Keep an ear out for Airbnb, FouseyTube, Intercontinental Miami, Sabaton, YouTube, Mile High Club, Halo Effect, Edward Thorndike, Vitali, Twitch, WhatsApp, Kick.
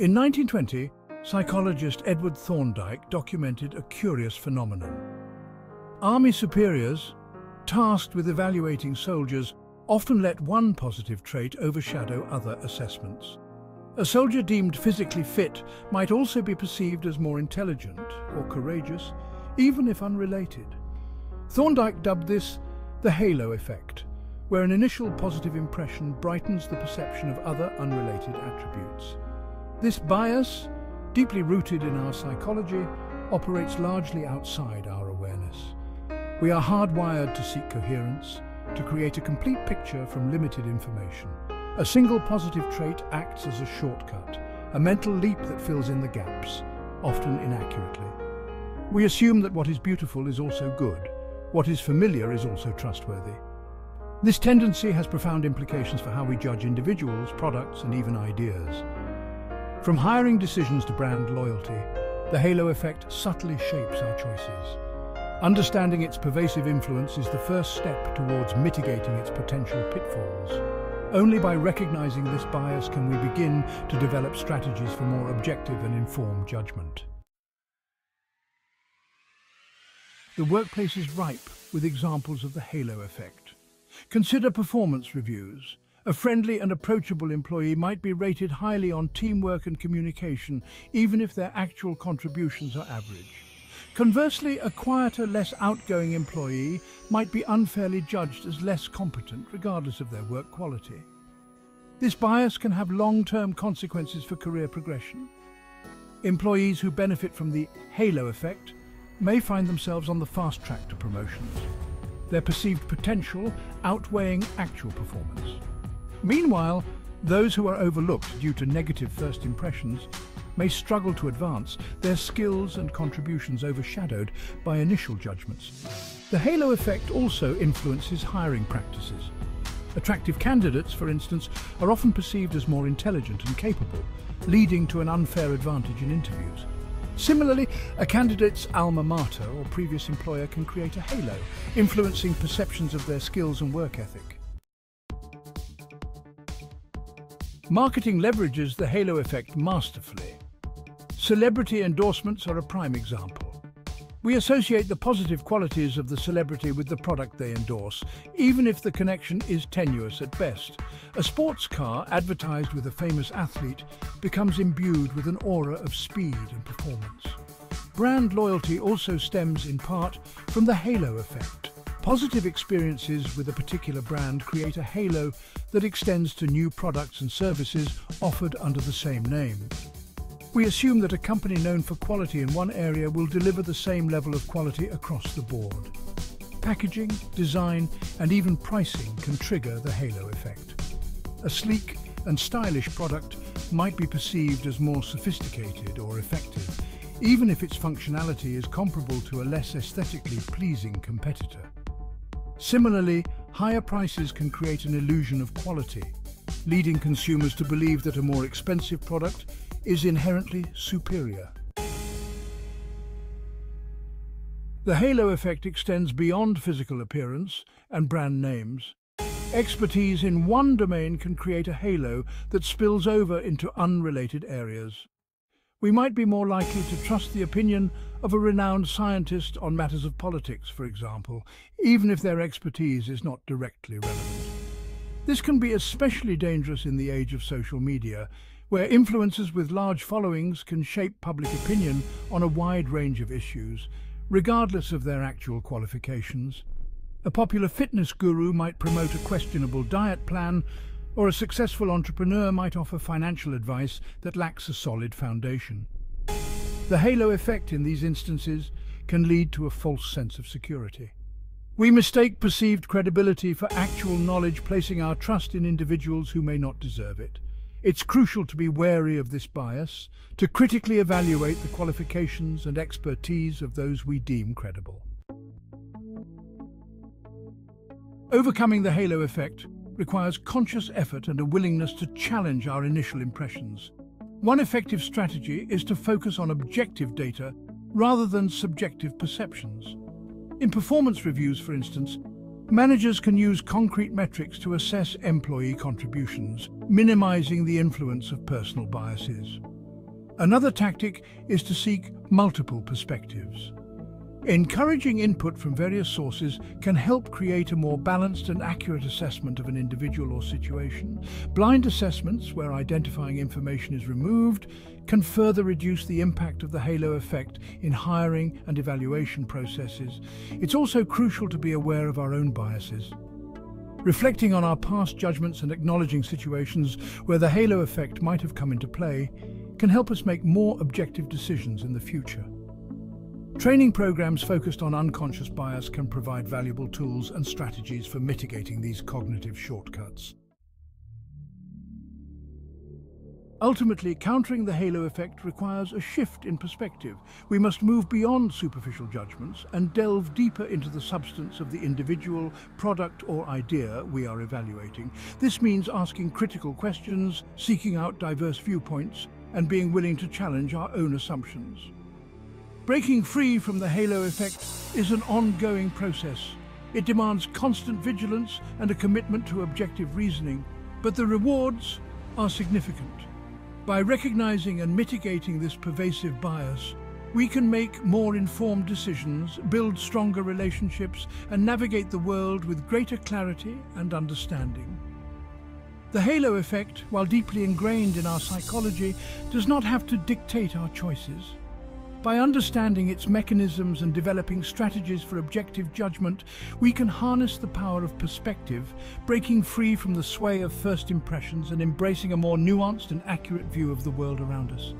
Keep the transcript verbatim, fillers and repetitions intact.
In nineteen twenty, psychologist Edward Thorndike documented a curious phenomenon. Army superiors, tasked with evaluating soldiers, often let one positive trait overshadow other assessments. A soldier deemed physically fit might also be perceived as more intelligent or courageous, even if unrelated. Thorndike dubbed this the halo effect, where an initial positive impression brightens the perception of other unrelated attributes. This bias, deeply rooted in our psychology, operates largely outside our awareness. We are hardwired to seek coherence, to create a complete picture from limited information. A single positive trait acts as a shortcut, a mental leap that fills in the gaps, often inaccurately. We assume that what is beautiful is also good, what is familiar is also trustworthy. This tendency has profound implications for how we judge individuals, products, and even ideas. From hiring decisions to brand loyalty, the halo effect subtly shapes our choices. Understanding its pervasive influence is the first step towards mitigating its potential pitfalls. Only by recognizing this bias can we begin to develop strategies for more objective and informed judgment. The workplace is ripe with examples of the halo effect. Consider performance reviews. A friendly and approachable employee might be rated highly on teamwork and communication, even if their actual contributions are average. Conversely, a quieter, less outgoing employee might be unfairly judged as less competent, regardless of their work quality. This bias can have long-term consequences for career progression. Employees who benefit from the halo effect may find themselves on the fast track to promotions, their perceived potential outweighing actual performance. Meanwhile, those who are overlooked due to negative first impressions may struggle to advance, their skills and contributions overshadowed by initial judgments. The halo effect also influences hiring practices. Attractive candidates, for instance, are often perceived as more intelligent and capable, leading to an unfair advantage in interviews. Similarly, a candidate's alma mater or previous employer can create a halo, influencing perceptions of their skills and work ethic. Marketing leverages the halo effect masterfully. Celebrity endorsements are a prime example. We associate the positive qualities of the celebrity with the product they endorse, even if the connection is tenuous at best. A sports car advertised with a famous athlete becomes imbued with an aura of speed and performance. Brand loyalty also stems in part from the halo effect. Positive experiences with a particular brand create a halo that extends to new products and services offered under the same name. We assume that a company known for quality in one area will deliver the same level of quality across the board. Packaging, design, and even pricing can trigger the halo effect. A sleek and stylish product might be perceived as more sophisticated or effective, even if its functionality is comparable to a less aesthetically pleasing competitor. Similarly, higher prices can create an illusion of quality, leading consumers to believe that a more expensive product is inherently superior. The halo effect extends beyond physical appearance and brand names. Expertise in one domain can create a halo that spills over into unrelated areas. We might be more likely to trust the opinion of a renowned scientist on matters of politics, for example, even if their expertise is not directly relevant. This can be especially dangerous in the age of social media, where influencers with large followings can shape public opinion on a wide range of issues, regardless of their actual qualifications. A popular fitness guru might promote a questionable diet plan, or a successful entrepreneur might offer financial advice that lacks a solid foundation. The halo effect in these instances can lead to a false sense of security. We mistake perceived credibility for actual knowledge, placing our trust in individuals who may not deserve it. It's crucial to be wary of this bias, to critically evaluate the qualifications and expertise of those we deem credible. Overcoming the halo effect requires conscious effort and a willingness to challenge our initial impressions. One effective strategy is to focus on objective data rather than subjective perceptions. In performance reviews, for instance, managers can use concrete metrics to assess employee contributions, minimizing the influence of personal biases. Another tactic is to seek multiple perspectives. Encouraging input from various sources can help create a more balanced and accurate assessment of an individual or situation. Blind assessments, where identifying information is removed, can further reduce the impact of the halo effect in hiring and evaluation processes. It's also crucial to be aware of our own biases. Reflecting on our past judgments and acknowledging situations where the halo effect might have come into play can help us make more objective decisions in the future. Training programs focused on unconscious bias can provide valuable tools and strategies for mitigating these cognitive shortcuts. Ultimately, countering the halo effect requires a shift in perspective. We must move beyond superficial judgments and delve deeper into the substance of the individual, product, or idea we are evaluating. This means asking critical questions, seeking out diverse viewpoints, and being willing to challenge our own assumptions. Breaking free from the halo effect is an ongoing process. It demands constant vigilance and a commitment to objective reasoning, but the rewards are significant. By recognizing and mitigating this pervasive bias, we can make more informed decisions, build stronger relationships, and navigate the world with greater clarity and understanding. The halo effect, while deeply ingrained in our psychology, does not have to dictate our choices. By understanding its mechanisms and developing strategies for objective judgment, we can harness the power of perspective, breaking free from the sway of first impressions and embracing a more nuanced and accurate view of the world around us.